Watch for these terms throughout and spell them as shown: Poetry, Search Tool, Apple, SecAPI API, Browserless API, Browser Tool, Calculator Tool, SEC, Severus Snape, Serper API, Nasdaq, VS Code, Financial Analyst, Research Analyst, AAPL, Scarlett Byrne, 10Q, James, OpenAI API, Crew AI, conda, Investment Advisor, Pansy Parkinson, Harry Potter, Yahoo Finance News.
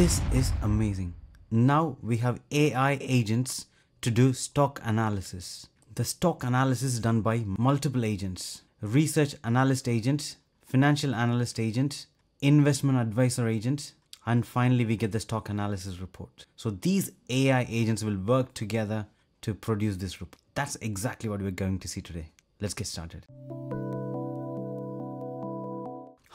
This is amazing. Now we have AI agents to do stock analysis. The stock analysis is done by multiple agents: research analyst agent, financial analyst agent, investment advisor agent, and finally we get the stock analysis report. So these AI agents will work together to produce this report. That's exactly what we're going to see today. Let's get started.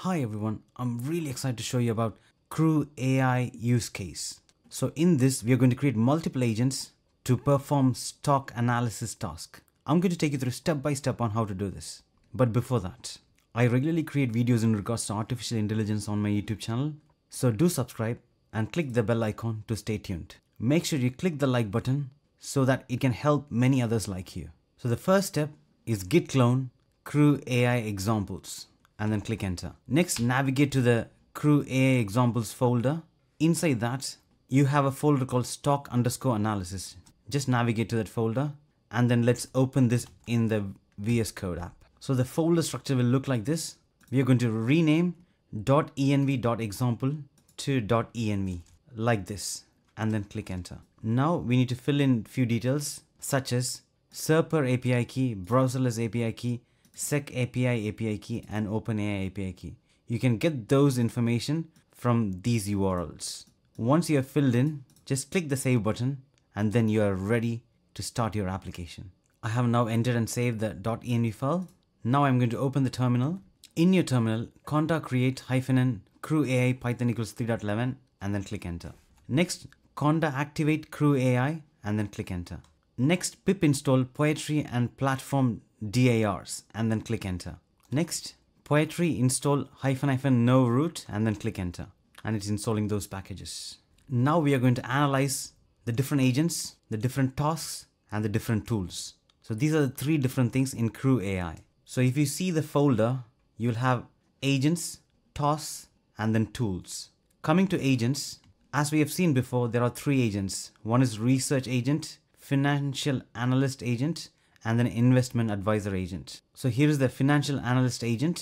Hi everyone, I'm really excited to show you about Crew AI use case. So in this, we are going to create multiple agents to perform stock analysis task. I'm going to take you through step by step on how to do this. But before that, I regularly create videos in regards to artificial intelligence on my YouTube channel. So do subscribe and click the bell icon to stay tuned. Make sure you click the like button so that it can help many others like you. So the first step is git clone Crew AI examples and then click enter. Next, navigate to the Crew AI examples folder. Inside that, you have a folder called stock_analysis. Just navigate to that folder and then let's open this in the VS Code app. So the folder structure will look like this. We are going to rename .env.example to .env like this and then click enter. Now we need to fill in few details such as Serper API key, Browserless API key, SecAPI API key and OpenAI API key. You can get those information from these URLs. Once you have filled in, just click the save button and then you are ready to start your application. I have now entered and saved the .env file. Now I'm going to open the terminal. In your terminal, conda create -n crew AI python equals 3.11 and then click enter. Next, conda activate crew AI and then click enter. Next, pip install poetry and platform DARs and then click enter. Next, poetry install -no root and then click enter. And it's installing those packages. Now we are going to analyze the different agents, the different tasks and the different tools. So these are the three different things in Crew AI. So if you see the folder, you'll have agents, tasks and then tools. Coming to agents, as we have seen before, there are three agents. One is research agent, financial analyst agent and then investment advisor agent. So here is the financial analyst agent.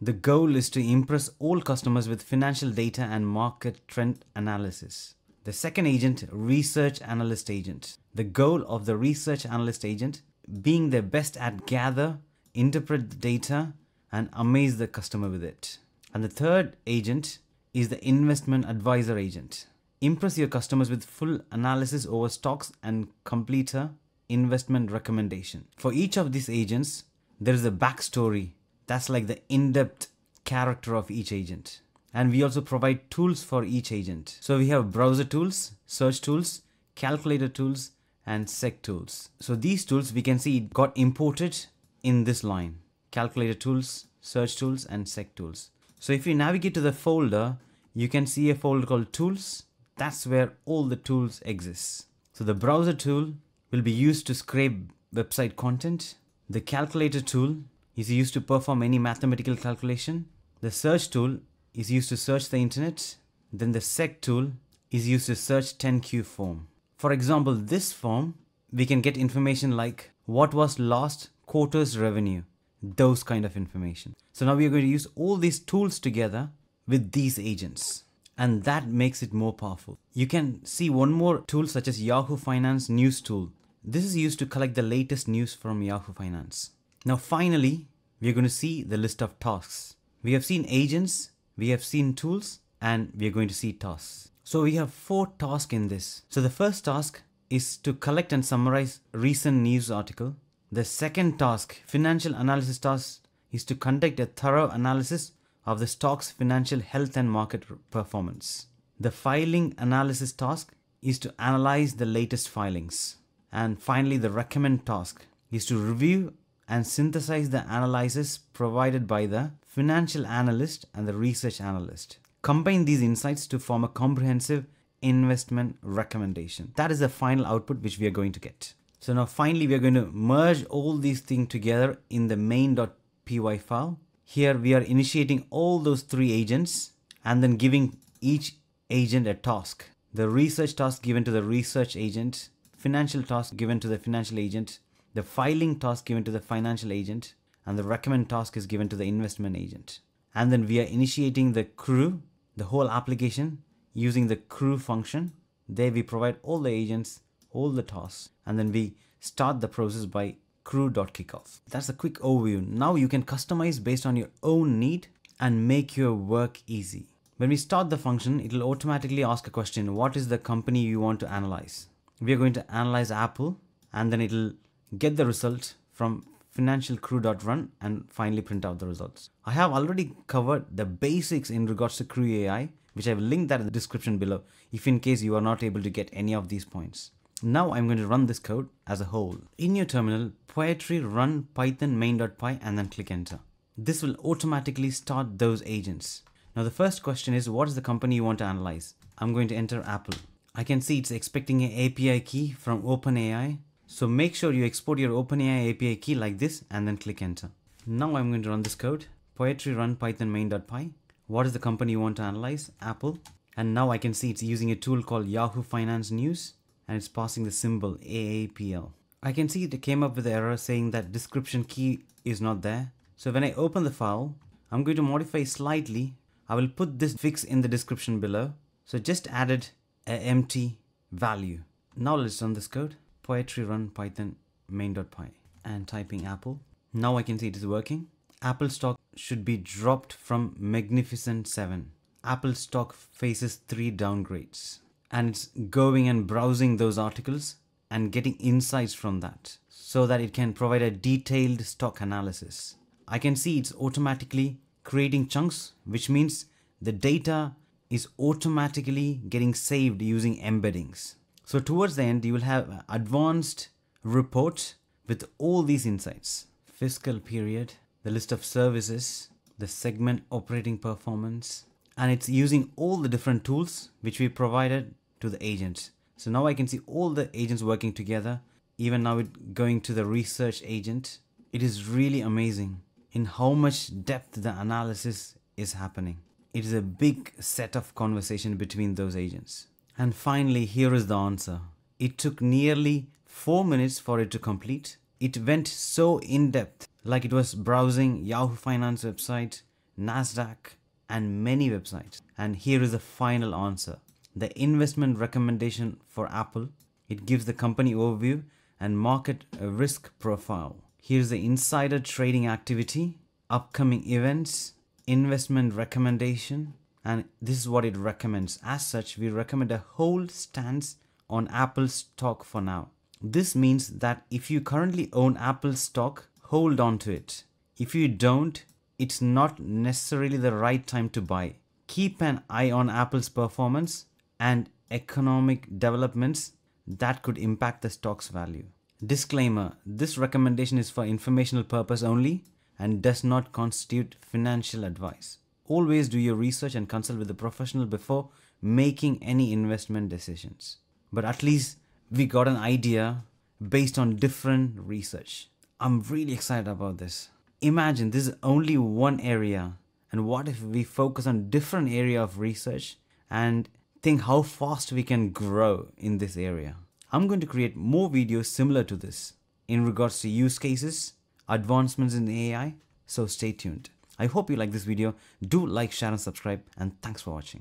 The goal is to impress all customers with financial data and market trend analysis. The second agent, research analyst agent. The goal of the research analyst agent being the best at gather, interpret the data and amaze the customer with it. And the third agent is the investment advisor agent. Impress your customers with full analysis over stocks and complete a investment recommendation. For each of these agents, there is a backstory. That's like the in-depth character of each agent. And we also provide tools for each agent. So we have browser tools, search tools, calculator tools, and sec tools. So these tools we can see got imported in this line. Calculator tools, search tools, and sec tools. So if you navigate to the folder, you can see a folder called tools. That's where all the tools exist. So the browser tool will be used to scrape website content. The calculator tool is used to perform any mathematical calculation. The search tool is used to search the internet. Then the sec tool is used to search 10Q form. For example, this form, we can get information like what was last quarter's revenue, those kind of information. So now we are going to use all these tools together with these agents. And that makes it more powerful. You can see one more tool such as Yahoo Finance News tool. This is used to collect the latest news from Yahoo Finance. Now finally, we are going to see the list of tasks. We have seen agents, we have seen tools, and we are going to see tasks. So we have four tasks in this. So the first task is to collect and summarize recent news article. The second task, financial analysis task, is to conduct a thorough analysis of the stock's financial health and market performance. The filing analysis task is to analyze the latest filings. And finally, the recommend task is to review and synthesize the analysis provided by the financial analyst and the research analyst. Combine these insights to form a comprehensive investment recommendation. That is the final output which we are going to get. So now finally, we are going to merge all these things together in the main.py file. Here we are initiating all those three agents and then giving each agent a task. The research task given to the research agent, financial task given to the financial agent, the filing task given to the financial agent, and the recommend task is given to the investment agent. And then we are initiating the crew, the whole application, using the crew function. There we provide all the agents, all the tasks, and then we start the process by crew.kickoff. That's a quick overview. Now you can customize based on your own need and make your work easy. When we start the function, it'll automatically ask a question. What is the company you want to analyze? We are going to analyze Apple, and then it'll get the result from financialcrew.run and finally print out the results. I have already covered the basics in regards to Crew AI, which I've linked that in the description below if in case you are not able to get any of these points. Now I'm going to run this code as a whole. In your terminal, Poetry run python main.py and then click enter. This will automatically start those agents. Now the first question is, what is the company you want to analyze? I'm going to enter Apple. I can see it's expecting an API key from OpenAI. So make sure you export your OpenAI API key like this and then click enter. Now I'm going to run this code. Poetry run python main.py. What is the company you want to analyze? Apple. And now I can see it's using a tool called Yahoo Finance News and it's passing the symbol AAPL. I can see it came up with the error saying that description key is not there. So when I open the file, I'm going to modify slightly. I will put this fix in the description below. So just added an empty value. Now let's run this code. Poetry run python main.py and typing Apple. Now I can see it is working. Apple stock should be dropped from magnificent 7. Apple stock faces 3 downgrades. And it's going and browsing those articles and getting insights from that so that it can provide a detailed stock analysis. I can see it's automatically creating chunks, which means the data is automatically getting saved using embeddings. So towards the end, you will have an advanced report with all these insights. Fiscal period, the list of services, the segment operating performance, and it's using all the different tools which we provided to the agent. So now I can see all the agents working together. Even now it's going to the research agent. It is really amazing in how much depth the analysis is happening. It is a big set of conversation between those agents. And finally, here is the answer. It took nearly 4 minutes for it to complete. It went so in depth, like it was browsing Yahoo Finance website, Nasdaq, and many websites. And here is the final answer. The investment recommendation for Apple. It gives the company overview and market risk profile. Here's the insider trading activity, upcoming events, investment recommendation, and this is what it recommends. As such, we recommend a hold stance on Apple stock for now. This means that if you currently own Apple stock, hold on to it. If you don't, it's not necessarily the right time to buy. Keep an eye on Apple's performance and economic developments that could impact the stock's value. Disclaimer, this recommendation is for informational purpose only and does not constitute financial advice. Always do your research and consult with a professional before making any investment decisions. But at least we got an idea based on different research. I'm really excited about this. Imagine this is only one area, and what if we focus on different area of research and think how fast we can grow in this area. I'm going to create more videos similar to this in regards to use cases, advancements in AI, so stay tuned. I hope you like this video. Do like, share and subscribe, and thanks for watching.